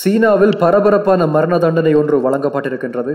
சீனாவில் பரபரப்பான மரண தண்டனை ஒன்று வழங்கப்பட்டிருக்கின்றது.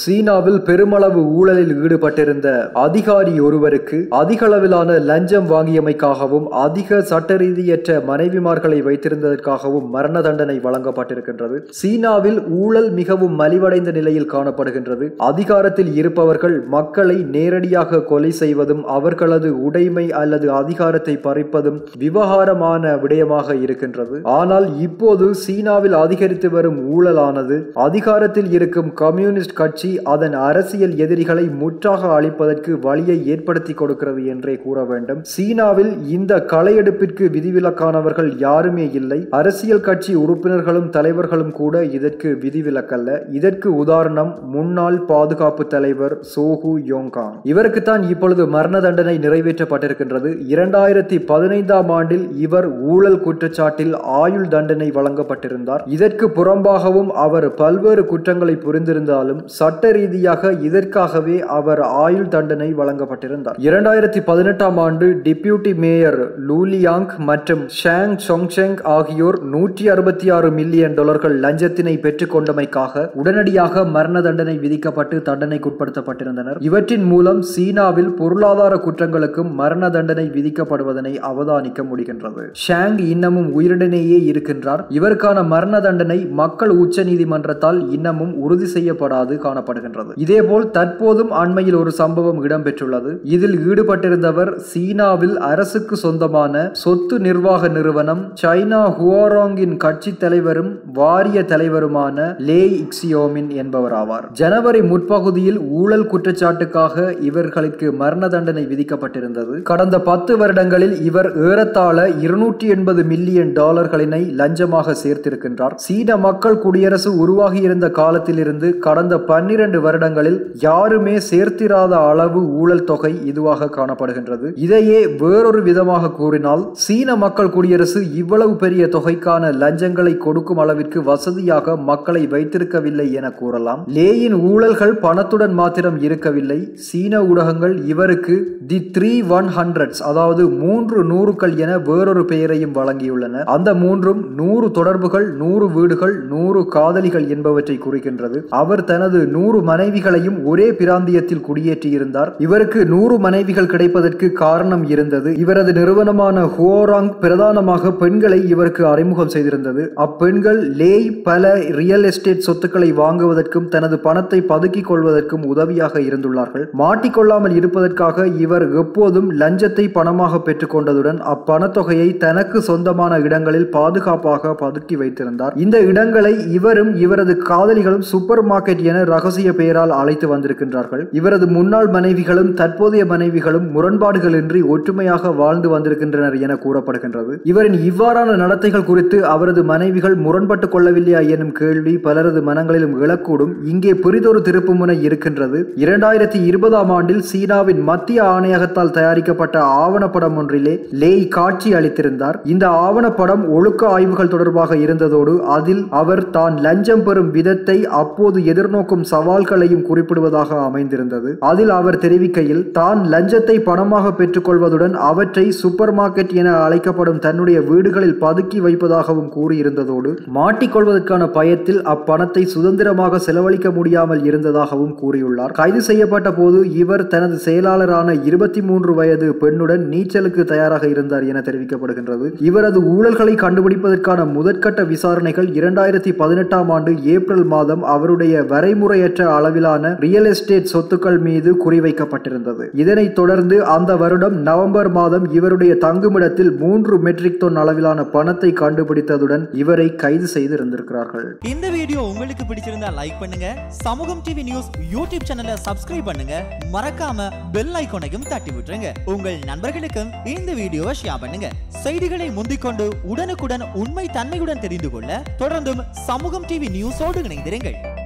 சீனாவில் பெருமளவு ஊழலில் ஈடுபட்டிருந்த அதிகாரி ஒருவருக்கு அதிகளவிலான லஞ்சம் வாங்கியமைக்காகவும் அதிக சட்ட ரீதியற்ற மனைவிமார்களை வைத்திருந்ததற்காகவும் மரண தண்டனை வழங்கப்பட்டிருக்கின்றது. சீனாவில் ஊழல் மிகவும் மலிவடைந்த நிலையில் காணப்படுகின்றது. அதிகாரத்தில் இருப்பவர்கள் மக்களை நேரடியாக கொலை செய்வதும் அவர்களது உடைமை அல்லது அதிகாரத்தை பறிப்பதும் விவகாரமான விடயமாக இருக்கின்றது. ஆனால் இப்போது சீனாவில் அதிகரித்து வரும் ஊழலானது அதிகாரத்தில் இருக்கும் கம்யூனிஸ்ட் கட்சி அதன் அரசியல் எதிரிகளை முற்றாக அழிப்பதற்கு வழியை ஏற்படுத்தி கொடுக்கிறது என்றே கூற வேண்டும். சீனாவில் இந்த களையெடுப்பிற்கு விதிவிலக்கானவர்கள் யாருமே இல்லை. அரசியல் கட்சி உறுப்பினர்களும் தலைவர்களும் கூட இதற்கு விதிவிலக்கல்ல. இதற்கு உதாரணம் முன்னாள் பாதுகாப்பு தலைவர் சோஹு யோங்காங். இவருக்குத்தான் இப்பொழுது மரண தண்டனை நிறைவேற்றப்பட்டிருக்கின்றது. 2015ஆம் ஆண்டில் இவர் ஊழல் குற்றச்சாட்டில் ஆயுள் தண்டனை வழங்கப்பட்டிருந்தார். இதற்கு புறம்பாகவும் அவர் பல்வேறு குற்றங்களை புரிந்திருந்தாலும் சட்ட ரீதியாக இதற்காகவே அவர் ஆயுள் தண்டனை வழங்கப்பட்டிருந்தார். 2018ஆம் ஆண்டு டிப்யூட்டி மேயர் லூலியாங் மற்றும் ஷாங் சோங்ஷெங் ஆகியோர் $166 மில்லியன் லஞ்சத்தினை பெற்றுக் கொண்டமைக்காக உடனடியாக மரண தண்டனை விதிக்கப்பட்டு தண்டனைக்குட்படுத்தப்பட்டிருந்தனர். இவற்றின் மூலம் சீனாவில் பொருளாதார குற்றங்களுக்கும் மரண தண்டனை விதிக்கப்படுவதனை அவதானிக்க முடிகின்றது. ஷாங் இன்னமும் உயிருடனேயே இருக்கின்றார். இவருக்கான மரண தண்டனை மக்கள் உச்ச நீதிமன்றத்தால் இன்னமும் உறுதி செய்யப்படாது காணப்படுகின்றது. இதேபோல் தற்போதும் அண்மையில் ஒரு சம்பவம் இடம்பெற்றுள்ளது. இதில் ஈடுபட்டிருந்தவர் சீனாவில் அரசுக்கு சொந்தமான சொத்து நிர்வாக நிறுவனம் சைனா ஹுவாராங்கின் கட்சி தலைவரும் வாரிய தலைவருமான லே க்சியோமின் என்பவர் ஆவார். ஜனவரி முற்பகுதியில் ஊழல் குற்றச்சாட்டுக்காக இவர்களுக்கு மரண தண்டனை விதிக்கப்பட்டிருந்தது. கடந்த 10 வருடங்களில் இவர் ஏறத்தாழ $280 மில்லியன் லஞ்சமாக சேர்த்திருக்கின்றார். சீன மக்கள் குடியரசு உருவாகியிருந்த காலத்திலிருந்து கடந்த 12 வருடங்களில் யாருமே சேர்த்திராத அளவு ஊழல் தொகை இதுவாக காணப்படுகின்றது. இதையே வேறொரு விதமாக கூறினால் சீன மக்கள் குடியரசு இவ்வளவு பெரிய தொகைக்கான லஞ்சங்களை கொடுக்கும் அளவிற்கு வசதியாக மக்களை வைத்திருக்கவில்லை என கூறலாம். லேயின் ஊழல்கள் பணத்துடன் மாத்திரம் இருக்கவில்லை. சீன ஊடகங்கள் இவருக்கு தி 3 100s அதாவது 3 100கள் என வேறொரு பெயரையும் வழங்கியுள்ளன. அந்த 3ம் 100 தொடர்புகள், 100 வீடுகள், 100 காதலிகள் என்பவற்றை குறிக்கின்றது. அவர் தனது 100 மனைவிகளையும் ஒரே பிராந்தியத்தில் குடியேற்றியிருந்தார். இவருக்கு 100 மனைவிகள் கிடைப்பதற்கு காரணம் இருந்தது. இவரது நிறுவனமான ஹுவாராங் பிரதானமாக பெண்களை இவருக்கு அறிமுகம் செய்திருந்தது. அப்பெண்கள் லேய் பல ரியல் எஸ்டேட் சொத்துக்களை வாங்குவதற்கும் தனது பணத்தை பதுக்கிக் கொள்வதற்கும் உதவியாக இருந்துள்ளார்கள். மாட்டிக்கொள்ளாமல் இருப்பதற்காக இவர் எப்போதும் லஞ்சத்தை பணமாக பெற்றுக்கொண்டதுடன் அப்பணத்தொகையை தனக்கு சொந்தமான இடங்களில் பாதுகாப்பாக பதுக்கி வைத்திருந்தார். இந்த இடங்களை இவரும் இவரது காதலிகளும் சூப்பர் மார்க்கெட் என ரகசிய பெயரால் அழைத்து வந்திருக்கின்றார்கள். இவரது முன்னாள் மனைவிகளும் தற்போதைய மனைவிகளும் முரண்பாடுகளின்றி ஒற்றுமையாக வாழ்ந்து வந்திருக்கின்றனர் என கூறப்படுகின்றது. இவரின் இவ்வாறான நடத்தைகள் குறித்து அவரது மனைவிகள் முரண்பட்டுக் கொள்ளவில்லையா எனும் கேள்வி பலரது மனங்களிலும் எழக்கூடும். இங்கே பெரிதொரு திருப்புமுனை இருக்கின்றது. 2020ஆம் ஆண்டில் சீனாவின் மத்திய ஆணையகத்தால் தயாரிக்கப்பட்ட ஆவணப்படம் ஒன்றிலே லேய் காட்சி அளித்திருந்தார். இந்த ஆவணப்படம் ஒழுக்க ஆய்வுகள் தொடர்பாக இருந்ததோடு அதில் அவர் தான் லஞ்சம் பெறும் விதத்தை அப்போது எதிர்நோக்கும் சவால்களையும் குறிப்பிடுவதாக அமைந்திருந்தது. அதில் அவர் தெரிவிக்கையில் தான் லஞ்சத்தை பணமாக பெற்றுக்கொள்வதுடன் அவற்றை சூப்பர் மார்க்கெட் என அழைக்கப்படும் தன்னுடைய வீடுகளில் பதுக்கி வைப்பதாகவும் கூறியிருந்ததோடு மாட்டிக்கொள்வதற்கான பயத்தில் அப்பணத்தை சுதந்திரமாக செலவழிக்க முடியாமல் இருந்ததாகவும் கூறியுள்ளார். கைது செய்யப்பட்ட போது இவர் தனது செயலாளரான 23 வயது பெண்ணுடன் நீச்சலுக்கு தயாராக இருந்தார் என தெரிவிக்கப்படுகின்றது. இவரது ஊழல்களை கண்டுபிடிப்பதற்கான முதற்கட்ட விசாரணைகள் 2018ஆம் ஆண்டு ஏப்ரல் மாதம் அவருடைய வரைமுறையற்ற அளவிலான ரியல் எஸ்டேட் சொத்துக்கள் மீது குறிவைக்கப்பட்டிருந்தது. இதனைத் தொடர்ந்து அந்த வருடம் நவம்பர் மாதம் இவருடைய தங்குமிடத்தில் 3 மெட்ரிக் டன் அளவிலான பணத்தை கண்டுபிடித்ததுடன் இவரை கைது செய்து இருந்திருக்கிறார்கள். இந்த வீடியோ உங்களுக்கு பிடிச்சிருந்தா லைக் பண்ணுங்க. சமூகம் டிவி நியூஸ் யூடியூப் சேனலை சப்ஸ்கிரைப் பண்ணுங்க. மறக்காம பெல் ஐகானையும் தட்டி விட்டுருங்க. உங்கள் நண்பர்களுக்கும் இந்த வீடியோவை ஷேர் பண்ணுங்க. செய்திகளை முந்திக்கொண்டு உடனுக்குடன் உண்மை தன்மையுடன் தெரிந்து கொள்ள தொடர்ந்தும் சமூகம் டிவி நியூஸோடு இணைந்திருங்கள்.